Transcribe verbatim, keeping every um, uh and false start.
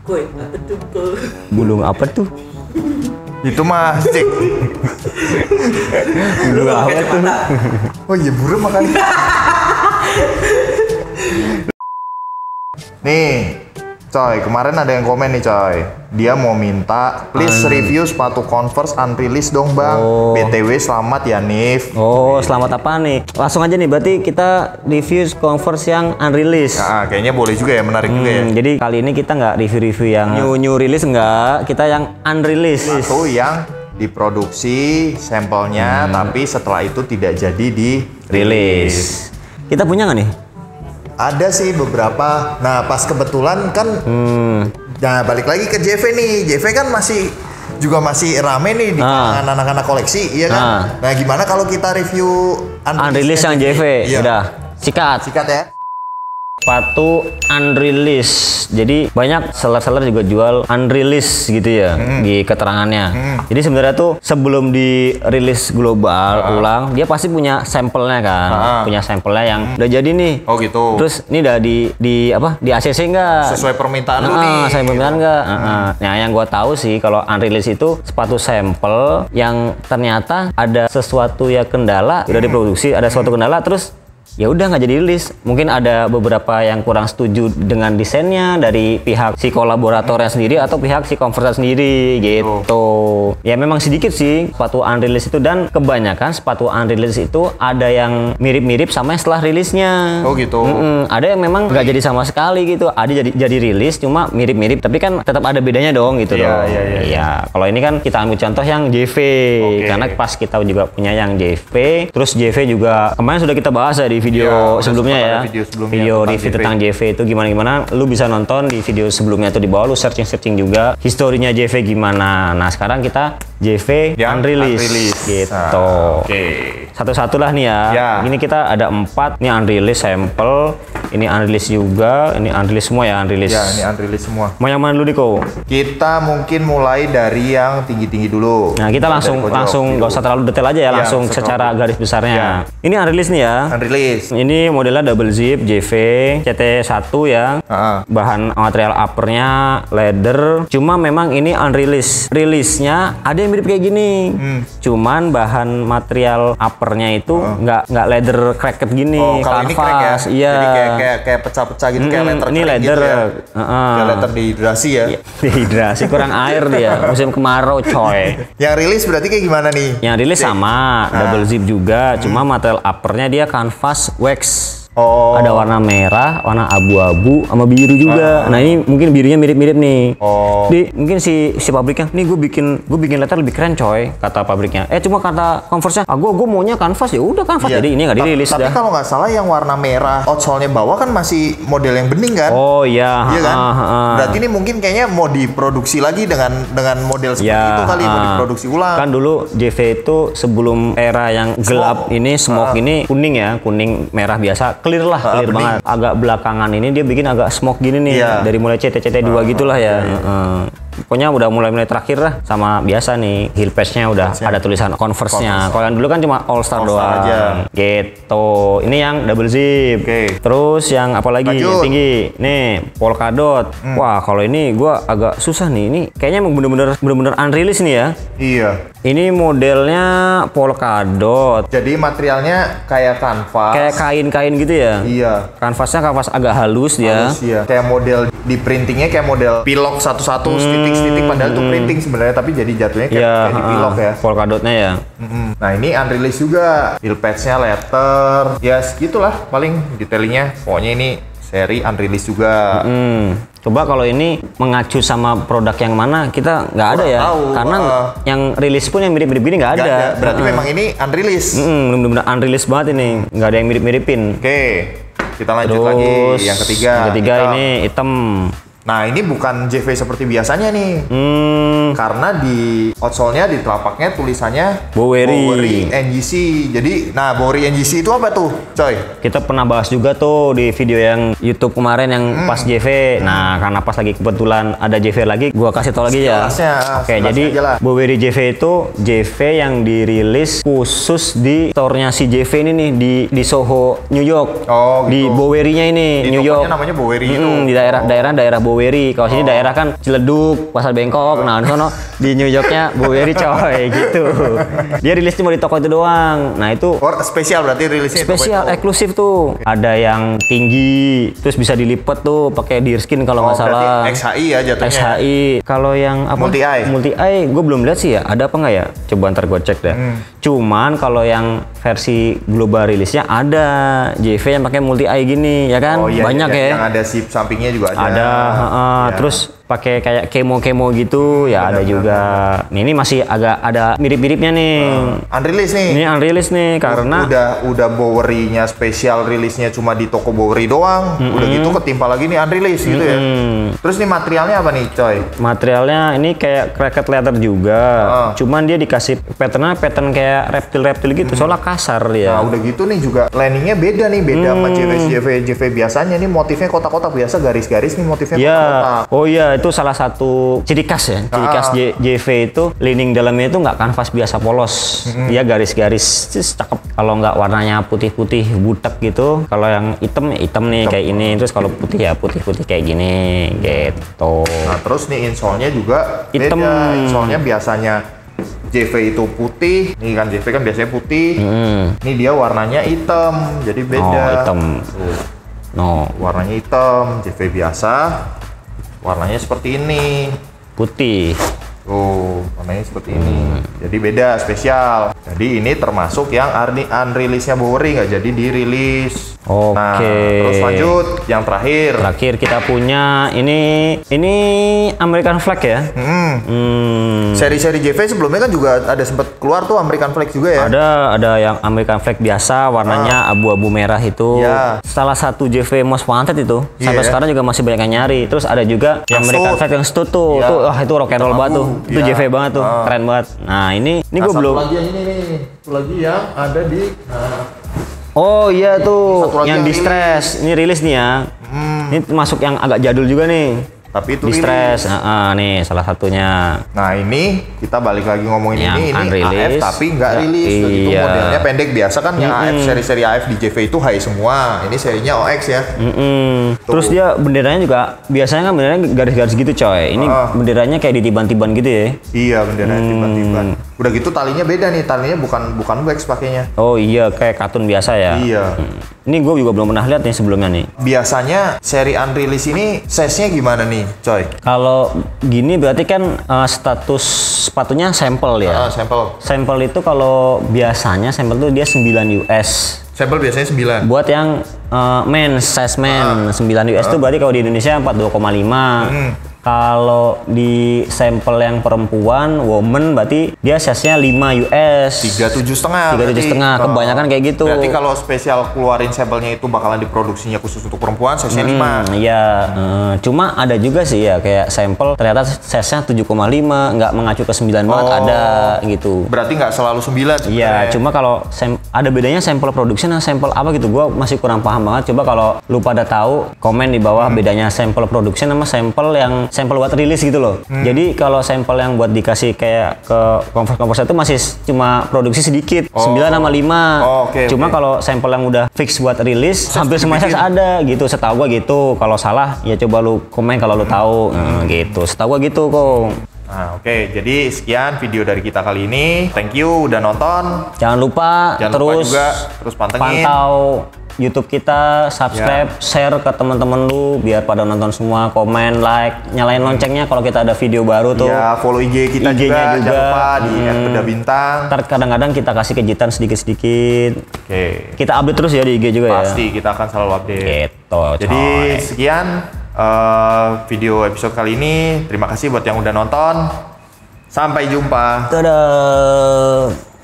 Koi, apa tuh koi? Bulung apa tuh? Itu mah cek. Bulung apa tuh? Oh iya burung makan. Nih, coy, kemarin ada yang komen nih coy. Dia mau minta, please An. review sepatu Converse unreleased dong bang. Oh. B T W selamat ya Nif. Oh selamat apa nih? Langsung aja nih, berarti kita review Converse yang unreleased. Nah, kayaknya boleh juga ya, menarik hmm, juga ya. Jadi kali ini kita nggak review-review yang new new release, nggak. Kita yang unreleased. Sepatu yang diproduksi sampelnya, hmm. tapi setelah itu tidak jadi di release. Kita punya nggak nih? Ada sih beberapa. Nah pas kebetulan kan, hmm. nah balik lagi ke J V nih. J V kan masih juga masih rame nih di kalangan ah. anak-anak koleksi, iya kan? Ah. Nah gimana kalau kita review unreleased yang J V? Iya. Udah, sikat. Sikat ya. Sepatu unreleased, jadi banyak seller-seller juga jual unreleased gitu ya hmm. di keterangannya. Hmm. Jadi sebenarnya tuh sebelum dirilis global ah. ulang, dia pasti punya sampelnya kan, ah. punya sampelnya yang hmm. udah jadi nih. Oh gitu. Terus ini udah di di apa? Di A C C nggak? Sesuai permintaan lu nih. Sesuai permintaan nggak? Gitu. Hmm. Nah yang gue tahu sih kalau unreleased itu sepatu sampel yang ternyata ada sesuatu ya kendala, hmm. udah diproduksi ada sesuatu kendala terus. Ya udah nggak jadi rilis. Mungkin ada beberapa yang kurang setuju dengan desainnya dari pihak si kolaboratornya sendiri atau pihak si Converse sendiri gitu. Oh. Ya memang sedikit sih sepatu unreleased itu, dan kebanyakan sepatu unreleased itu ada yang mirip-mirip sama yang setelah rilisnya. Oh gitu. Mm-mm. Ada yang memang nggak jadi sama sekali gitu. Ada jadi jadi rilis cuma mirip-mirip, tapi kan tetap ada bedanya dong gitu. Iya iya iya. Ya, kalau ini kan kita ambil contoh yang J V, okay. karena pas kita juga punya yang J V, terus J V juga kemarin sudah kita bahas ya di video ya, sebelumnya ya video, sebelumnya video review J V. Tentang J V itu gimana-gimana, lu bisa nonton di video sebelumnya itu di bawah, lu searching-searching juga historinya J V gimana. Nah sekarang kita J V yang unreleased, unreleased. gitu. Ah, okay. Satu-satulah nih ya. ya. Ini kita ada empat. Ini unreleased sampel. Ini unreleased juga. Ini unreleased semua ya, unreleased. Ya, ini unreleased semua. Mau yang mana dulu Diko? Kita mungkin mulai dari yang tinggi-tinggi dulu. Nah, kita langsung langsung gak usah terlalu detail aja ya, ya langsung secara garis besarnya. Ya. Ini unreleased nih ya. Unreleased. Ini modelnya double zip J V C T satu ya. Ah. Bahan material uppernya leather. Cuma memang ini unreleased. Rilisnya ada mirip kayak gini, hmm. cuman bahan material uppernya itu nggak oh. nggak leather cracked gini, oh, kalau canvas, ini crack ya? Iya. Jadi kayak kayak kayak pecah-pecah gitu, hmm, kayak leather. Ini leather, gitu ya. uh-uh. kayak leather dehidrasi ya. Dehidrasi kurang air dia, musim kemarau coy. Yang rilis berarti kayak gimana nih? Yang rilis sama, nah. double zip juga, hmm. cuma material uppernya dia canvas wax. Oh. Ada warna merah, warna abu-abu, sama biru juga. Ah. Nah ini mungkin birunya mirip-mirip nih. Oh. Jadi mungkin si si pabriknya, nih gue bikin gue bikin letter lebih keren coy, kata pabriknya. Eh cuma kata Converse-nya, ah gue gue maunya canvas, ya udah canvas. Iya. Jadi ini nggak dirilis. Tapi kalau nggak salah yang warna merah outsole-nya bawah kan masih model yang bening kan? Oh iya. Iya kan? Ah, ah. Berarti ini mungkin kayaknya mau diproduksi lagi dengan dengan model seperti ya, itu kali, ah. mau diproduksi ulang. Kan dulu J V itu sebelum era yang gelap ini smoke ah. ini kuning ya, kuning merah biasa. Clear lah, clear uh, banget. Agak belakangan ini dia bikin agak smoke gini nih, yeah. dari mulai C T C T dua uh, gitulah ya. Yeah, yeah. Uh, pokoknya udah mulai-mulai terakhir lah, sama biasa nih heel patch-nya udah Patch ada tulisan Converse-nya. Kalau yang dulu kan cuma All Star, All Star doang. Aja. Gitu. Ini yang double zip. Okay. Terus yang apa lagi? Yang tinggi. Nih, polkadot. Hmm. Wah, kalau ini gua agak susah nih. Ini kayaknya bener-bener bener-bener unreleased nih ya. Iya. Ini modelnya polkadot. Jadi materialnya kayak kanvas. Kayak kain-kain gitu ya? Iya. Kanvasnya kanvas agak halus ya. Halus ya. Kayak model di printingnya kayak model pilok satu-satu, hmm. titik-titik padahal hmm. tuh printing sebenarnya, tapi jadi jatuhnya kayak, yeah, kayak di pilok uh, ya. Polkadotnya ya. Mm-hmm. Nah ini unreleased juga. Heel patch-nya letter. Ya yes, gitulah paling detailnya. Pokoknya ini seri unreleased juga. Mm-hmm. Coba kalau ini mengacu sama produk yang mana, kita nggak ada ya, tahu, karena uh, yang rilis pun yang mirip-mirip gini nggak ada. ada. Berarti uh, memang ini unreleased. Mm, benar-benar unreleased banget ini, nggak ada yang mirip-miripin. Oke, okay. kita lanjut Terus, lagi yang ketiga. Yang ketiga hitam. Ini hitam. Nah ini bukan J V seperti biasanya nih, hmm. karena di outsole-nya di telapaknya tulisannya Bowery N Y C. Jadi, nah Bowery N Y C itu apa tuh, coy? Kita pernah bahas juga tuh di video yang YouTube kemarin yang hmm. pas J V. Hmm. Nah karena pas lagi kebetulan ada J V lagi, gua kasih tau lagi ya. Sekelasnya, Oke, jadi Bowery J V itu J V yang dirilis khusus di store-nya si J V ini nih di di Soho New York. Oh, gitu. Di Bowery-nya ini di New York. Namanya Bowery hmm, itu. Di daerah-daerah daerah. Bowery. Kalau oh. sini daerah kan Ciledug, pasar Bengkok. Oh. Nah, sono di New Yorknya Bowery coy gitu. Dia rilisnya mau di toko itu doang. Nah, itu Or, spesial berarti rilisnya spesial toko itu. Eksklusif tuh. Okay. Ada yang tinggi terus bisa dilipet tuh pakai deer skin kalau nggak oh, salah. X H I ya jatuhnya. X H I. Kalau yang apa? Multi eye. Multi eye gue belum lihat sih ya. Ada apa nggak ya? Coba ntar gue cek deh. Hmm. Cuman kalau yang versi global rilisnya ada J V yang pakai multi eye gini ya kan? Oh, iya, banyak iya, ya. Yang ada sip sampingnya juga ada. Ada. Uh, ya. Terus pakai kayak kemo-kemo gitu hmm, ya bener, ada juga. Bener. Nih, ini masih agak ada mirip-miripnya nih. Hmm. Unreleased nih. Ini unreleased nih karena udah udah Bowery-nya spesial rilisnya cuma di toko Bowery doang. Mm-hmm. Udah gitu ketimpa lagi nih unreleased mm-hmm. gitu ya. Terus nih materialnya apa nih, coy? Materialnya ini kayak cracked leather juga. Hmm. Cuman dia dikasih patternnya pattern kayak reptil-reptil gitu, hmm. soalnya kasar dia. Nah, udah gitu nih juga liningnya beda nih, beda hmm. sama J V, J V. J V biasanya nih motifnya kotak-kotak biasa, garis-garis nih motifnya yeah. kotak-kotak. Oh iya. Itu salah satu ciri khas ya, ciri khas ah. J V itu lining dalamnya itu nggak kanvas biasa polos, mm-hmm. dia garis-garis cakep. Kalau nggak warnanya putih-putih butek gitu, kalau yang hitam ya hitam nih Cep. kayak ini, terus kalau putih ya putih-putih kayak gini gitu. Nah terus nih insole-nya juga hitam. Beda, insole-nya biasanya J V itu putih, nih kan J V kan biasanya putih, mm. ini dia warnanya hitam, jadi beda. Oh, hitam. No. Warnanya hitam, J V biasa. Warnanya seperti ini, putih. Oh, warnanya seperti ini. Hmm. Jadi beda, spesial. Jadi ini termasuk yang unrelease-nya Bowery, nggak jadi dirilis. Oke. Nah, terus lanjut, yang terakhir. Terakhir kita punya ini, ini American Flag ya. Hmm. Hmm. Seri-seri J V sebelumnya kan juga ada sempat keluar tuh American Flag juga ya. Ada, ada yang American Flag biasa, warnanya abu-abu ah. merah itu. Ya. Salah satu J V most wanted itu. Sampai yeah. sekarang juga masih banyak yang nyari. Terus ada juga yang American Flag yang stud tuh. Yeah. Tuh, wah itu rock and roll banget tuh. Itu ya. J V banget tuh, ah. keren banget. Nah ini, ini nah, gue belum. Lagi yang ini nih, satu lagi yang ada di. Nah. Oh iya tuh, satu yang distress. Ini. Ini rilis nih ya. Hmm. Ini masuk yang agak jadul juga nih. Tapi itu distress, ini. Nah, nih salah satunya. Nah ini kita balik lagi ngomongin yang ini, ini A F tapi nggak rilis. Iya. Itu modelnya pendek biasa kan mm-mm. yang A F, seri-seri A F di J V itu high semua. Ini serinya O X ya. Mm-mm. Terus dia benderanya juga biasanya kan benderanya garis-garis gitu coy. Ini uh. benderanya kayak ditiban-tiban gitu ya. Iya benderanya hmm. tiban-tiban. Udah gitu talinya beda nih, talinya bukan bukan wax pakainya. Oh iya kayak katun biasa ya. Iya. Hmm. Ini gue juga belum pernah lihat nih sebelumnya nih. Biasanya seri unreleased ini size-nya gimana nih, coy? Kalau gini berarti kan uh, status sepatunya sampel ya. Uh, sampel. Sampel itu kalau biasanya sampel tuh dia sembilan U S. Sampel biasanya sembilan. Buat yang uh, men, size men uh, sembilan U S uh. tuh berarti kalau di Indonesia empat puluh dua koma lima. Hmm. Kalau di sampel yang perempuan, woman, berarti dia size-nya lima U S. tiga puluh tujuh setengah. tiga puluh tujuh setengah, kebanyakan kayak gitu. Berarti kalau spesial keluarin sampelnya itu bakalan diproduksinya khusus untuk perempuan, size-nya hmm, lima. Iya, hmm. cuma ada juga sih ya kayak sampel ternyata size-nya tujuh koma lima, nggak mengacu ke sembilan banget oh, ada gitu. Berarti nggak selalu sembilan. Iya, cuma kalau ada bedanya sampel produksi dan sampel apa gitu, gua masih kurang paham banget. Coba kalau lu pada tahu, komen di bawah hmm. bedanya sampel produksi sama sampel yang sampel buat rilis gitu loh. Hmm. Jadi kalau sampel yang buat dikasih kayak ke Converse-Converse itu masih cuma produksi sedikit, oh. sembilan sama lima. Oh, okay, cuma okay. kalau sampel yang udah fix buat rilis Ses hampir semuanya ada gitu, setahu gua gitu. Kalau salah ya coba lu komen kalau lu tahu. Hmm. Hmm, gitu. Setahu gua gitu kok. Nah, oke, okay. Jadi sekian video dari kita kali ini. Thank you udah nonton. Jangan lupa Jangan terus lupa juga, terus pantengin. Pantau YouTube kita, subscribe, yeah. share ke teman-teman lu biar pada nonton semua, komen, like, nyalain loncengnya kalau kita ada video baru tuh. Ya, yeah, follow I G kita I G juga, juga, jangan lupa di hmm. bedah bintang. Ntar kadang-kadang kita kasih kejutan sedikit-sedikit. Oke. Okay. Kita update terus ya di I G juga. Pasti, ya. Pasti kita akan selalu update. Gitu, jadi coy. Sekian uh, video episode kali ini. Terima kasih buat yang udah nonton. Sampai jumpa. Dadah.